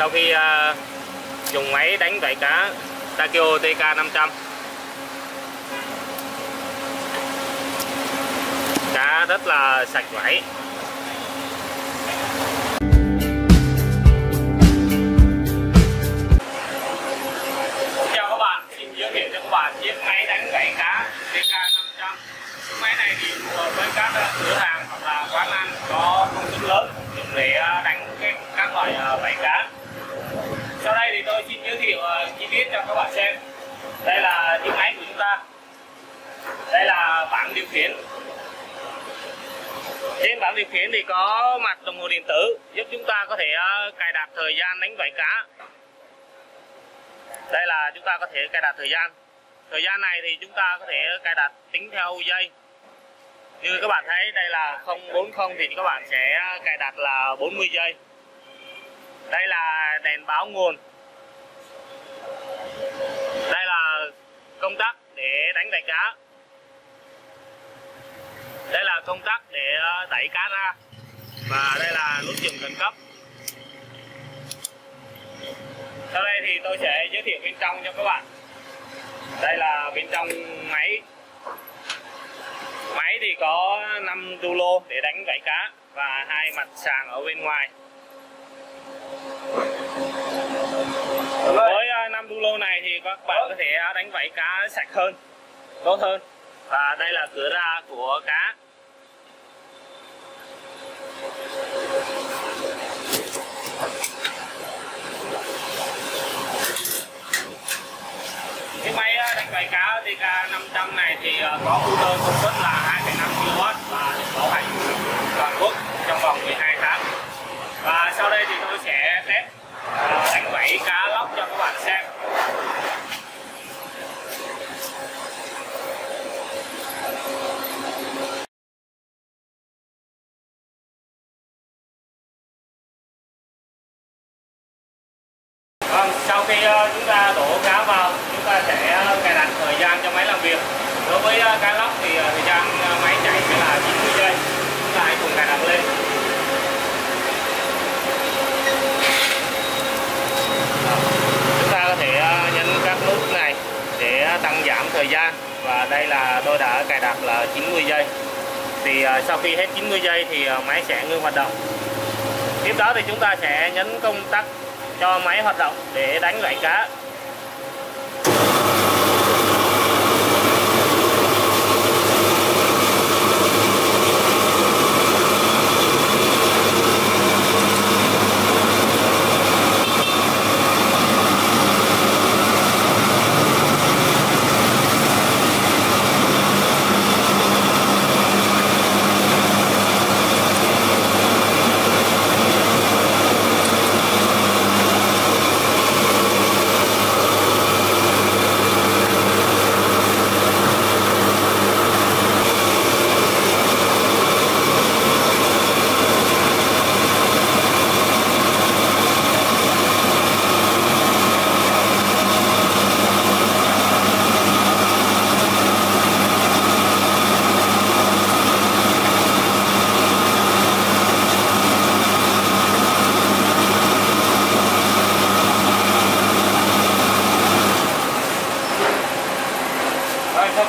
sau khi dùng máy đánh vảy cá Takyo TK-500. Cá rất là sạch vảy. Chào các bạn, xin giới thiệu cho các bạn chiếc máy đánh vảy cá TK-500. Chiếc máy này thì phù hợp với các cửa hàng hoặc là quán ăn có công suất lớn để đánh các loại vảy cá. Sau đây thì tôi xin giới thiệu chi tiết cho các bạn xem. Đây là chiếc máy của chúng ta. Đây là bảng điều khiển. Trên bảng điều khiển thì có mặt đồng hồ điện tử giúp chúng ta có thể cài đặt thời gian đánh vảy cá. Đây là chúng ta có thể cài đặt thời gian. Thời gian này thì chúng ta có thể cài đặt tính theo giây. Như các bạn thấy đây là 040 thì các bạn sẽ cài đặt là 40 giây. Đây là đèn báo nguồn. Đây là công tắc để đánh vảy cá. Đây là công tắc để đẩy cá ra. Và đây là nút dừng khẩn cấp. Sau đây thì tôi sẽ giới thiệu bên trong cho các bạn. Đây là bên trong máy. Máy thì có 5 tu lô để đánh vảy cá và 2 mặt sàng ở bên ngoài. Với 5 tu lô này thì các bạn có thể đánh vảy cá sạch hơn, tốt hơn. Và đây là cửa ra của cá. Cái máy đánh vảy cá TK-500 này thì có motor công suất là 2,5 kW và được bảo hành toàn quốc trong vòng 12 tháng. Và sau đây thì tôi sẽ test đánh vảy cá lóc cho các bạn xem. Sau khi chúng ta đổ cá vào, chúng ta sẽ cài đặt thời gian cho máy làm việc. Đối với cá lóc thì thời gian máy chạy sẽ là 90 giây. Chúng ta hãy cùng cài đặt lên. Chúng ta có thể nhấn các nút này để tăng giảm thời gian. Và đây là tôi đã cài đặt là 90 giây. Thì sau khi hết 90 giây thì máy sẽ ngưng hoạt động. Tiếp đó thì chúng ta sẽ nhấn công tắc cho máy hoạt động để đánh vảy cá.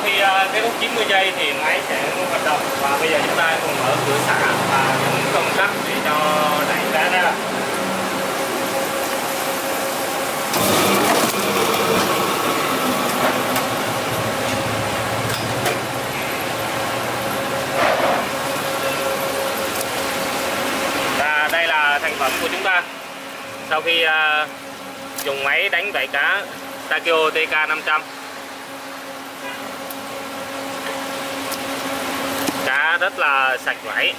Sau khi kết thúc 90 giây thì máy sẽ ngưng hoạt động. Và bây giờ chúng ta cùng mở cửa xả và nhấn công tắc để cho đẩy cá ra. Và đây là thành phẩm của chúng ta. Sau khi dùng máy đánh vảy cá Takyo TK-500, cá rất là sạch vảy.